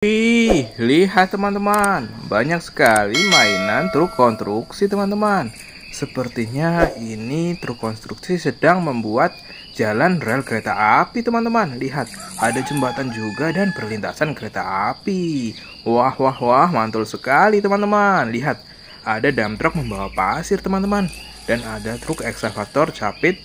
Wih, lihat teman-teman, banyak sekali mainan truk konstruksi teman-teman. Sepertinya ini truk konstruksi sedang membuat jalan rel kereta api teman-teman. Lihat, ada jembatan juga dan perlintasan kereta api. Wah, wah, wah, mantul sekali teman-teman. Lihat, ada dump truck membawa pasir teman-teman. Dan ada truk ekskavator capit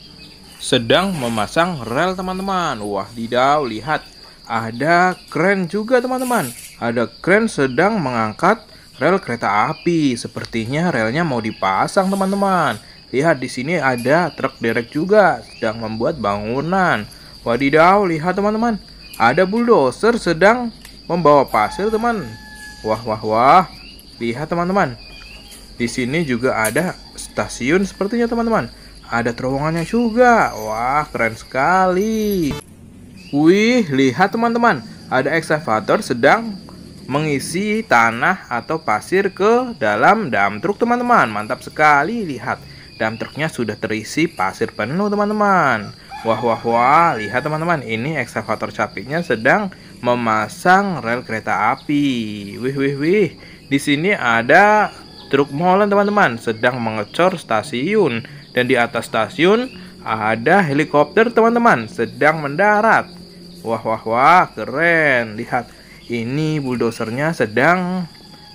sedang memasang rel teman-teman. Wah, didau, lihat. Ada kren juga teman-teman. Ada kren sedang mengangkat rel kereta api. Sepertinya relnya mau dipasang teman-teman. Lihat di sini ada truk derek juga sedang membuat bangunan. Wadidaw, lihat teman-teman. Ada bulldozer sedang membawa pasir teman. Wah wah wah. Lihat teman-teman. Di sini juga ada stasiun sepertinya teman-teman. Ada terowongannya juga. Wah, keren sekali. Wih, lihat teman-teman, ada ekskavator sedang mengisi tanah atau pasir ke dalam dump truk teman-teman. Mantap sekali, lihat dump truknya sudah terisi pasir penuh teman-teman. Wah wah wah, lihat teman-teman, ini ekskavator capitnya sedang memasang rel kereta api. Wih wih wih, di sini ada truk molen teman-teman sedang mengecor stasiun dan di atas stasiun ada helikopter teman-teman sedang mendarat. Wah wah wah, keren. Lihat, ini bulldosernya sedang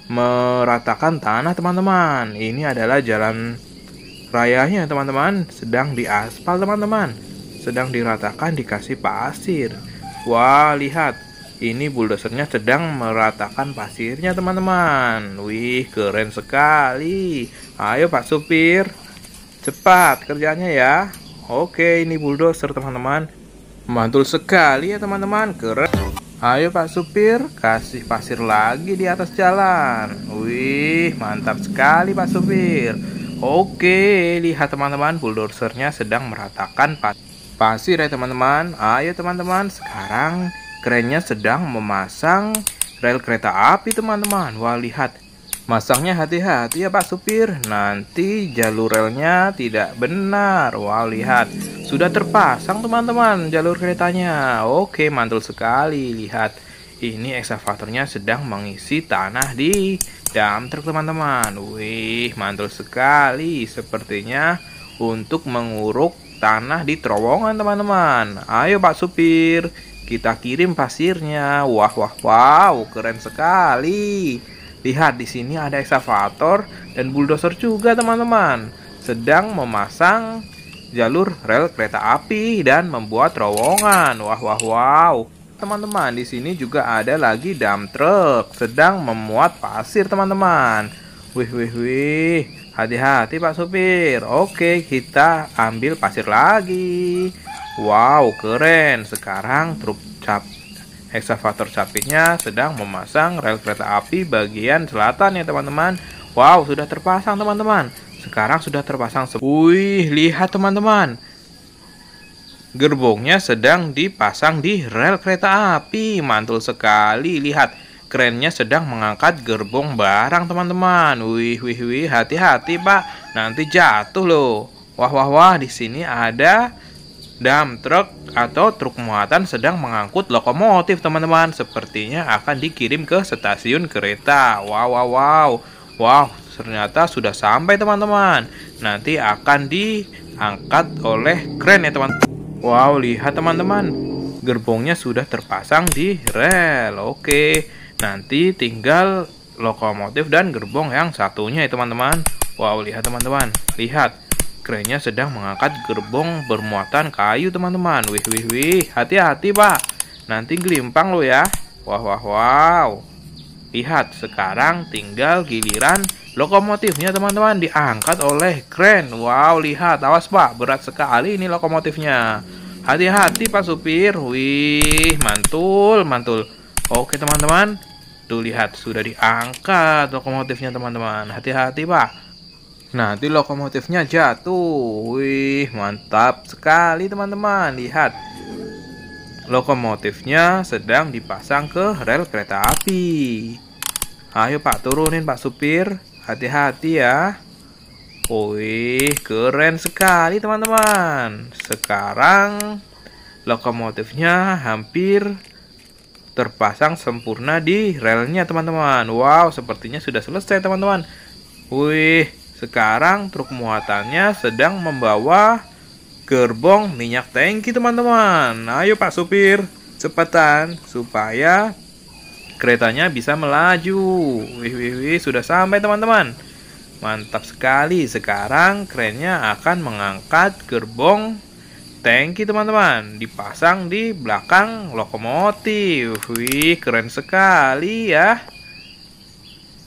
meratakan tanah teman-teman. Ini adalah jalan rayanya teman-teman, sedang diaspal teman-teman, sedang diratakan dikasih pasir. Wah, lihat, ini bulldosernya sedang meratakan pasirnya teman-teman. Wih, keren sekali. Ayo Pak Supir, cepat kerjanya ya. Oke, ini bulldoser teman-teman. Mantul sekali ya teman-teman, keren. Ayo Pak Supir, kasih pasir lagi di atas jalan. Wih, mantap sekali Pak Supir. Oke, lihat teman-teman, bulldosernya sedang meratakan pasir ya teman-teman. Ayo teman-teman, sekarang kerennya sedang memasang rel kereta api teman-teman. Wah, lihat, masangnya hati-hati ya Pak Supir, nanti jalur relnya tidak benar. Wah, lihat, sudah terpasang teman-teman jalur keretanya. Oke, mantul sekali. Lihat, ini ekskavatornya sedang mengisi tanah di dump truk teman-teman. Wih, mantul sekali. Sepertinya untuk menguruk tanah di terowongan teman-teman. Ayo Pak Supir, kita kirim pasirnya. Wah wah wah, keren sekali. Lihat, di sini ada ekskavator dan bulldozer juga teman-teman, sedang memasang jalur rel kereta api dan membuat terowongan. Wah wah wow. Teman-teman, di sini juga ada lagi dump truck sedang memuat pasir teman-teman. Wih wih wih, hati-hati Pak Supir. Oke, kita ambil pasir lagi. Wow, keren. Sekarang truk cap ekskavator capitnya sedang memasang rel kereta api bagian selatan ya teman-teman. Wow, sudah terpasang teman-teman. Sekarang sudah terpasang. Wih, lihat teman-teman, gerbongnya sedang dipasang di rel kereta api. Mantul sekali. Lihat, kerennya sedang mengangkat gerbong barang teman-teman. Wih wih wih, hati-hati Pak, nanti jatuh loh. Wah wah wah, di sini ada dump truck atau truk muatan sedang mengangkut lokomotif teman-teman. Sepertinya akan dikirim ke stasiun kereta. Wow wow wow. Wow, ternyata sudah sampai teman-teman. Nanti akan diangkat oleh kren ya teman-teman. Wow, lihat teman-teman, gerbongnya sudah terpasang di rel. Oke, nanti tinggal lokomotif dan gerbong yang satunya ya teman-teman. Wow, lihat teman-teman. Lihat, kerennya sedang mengangkat gerbong bermuatan kayu teman-teman. Wih wih wih, hati-hati Pak, nanti gelimpang lo ya. Wah wah wow. Lihat, sekarang tinggal giliran lokomotifnya teman-teman, diangkat oleh kren. Wow, lihat, awas Pak, berat sekali ini lokomotifnya. Hati-hati Pak Supir. Wih, mantul mantul. Oke teman-teman, tuh lihat, sudah diangkat lokomotifnya teman-teman. Hati-hati Pak, nanti lokomotifnya jatuh. Wih, mantap sekali teman-teman. Lihat, lokomotifnya sedang dipasang ke rel kereta api. Ayo Pak, turunin Pak Supir, hati-hati ya. Wih, keren sekali teman-teman. Sekarang lokomotifnya hampir terpasang sempurna di relnya, teman-teman. Wow, sepertinya sudah selesai, teman-teman. Wih, sekarang truk muatannya sedang membawa gerbong minyak tangki, teman-teman. Ayo Pak Supir, cepetan supaya keretanya bisa melaju. Wih, wih, wih, sudah sampai, teman-teman. Mantap sekali. Sekarang kerennya akan mengangkat gerbong tangki, teman-teman, dipasang di belakang lokomotif. Wih, keren sekali ya.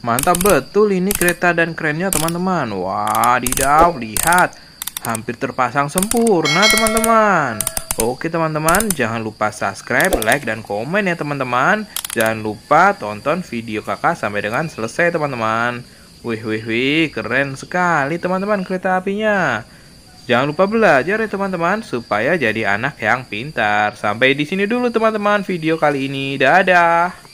Mantap betul ini kereta dan kerennya, teman-teman. Wah, didau, lihat, hampir terpasang sempurna, teman-teman. Oke, teman-teman, jangan lupa subscribe, like, dan komen ya, teman-teman. Jangan lupa tonton video kakak sampai dengan selesai, teman-teman. Wih, wih, wih, keren sekali, teman-teman, kereta apinya. Jangan lupa belajar ya, teman-teman, supaya jadi anak yang pintar. Sampai di sini dulu, teman-teman, video kali ini. Dadah!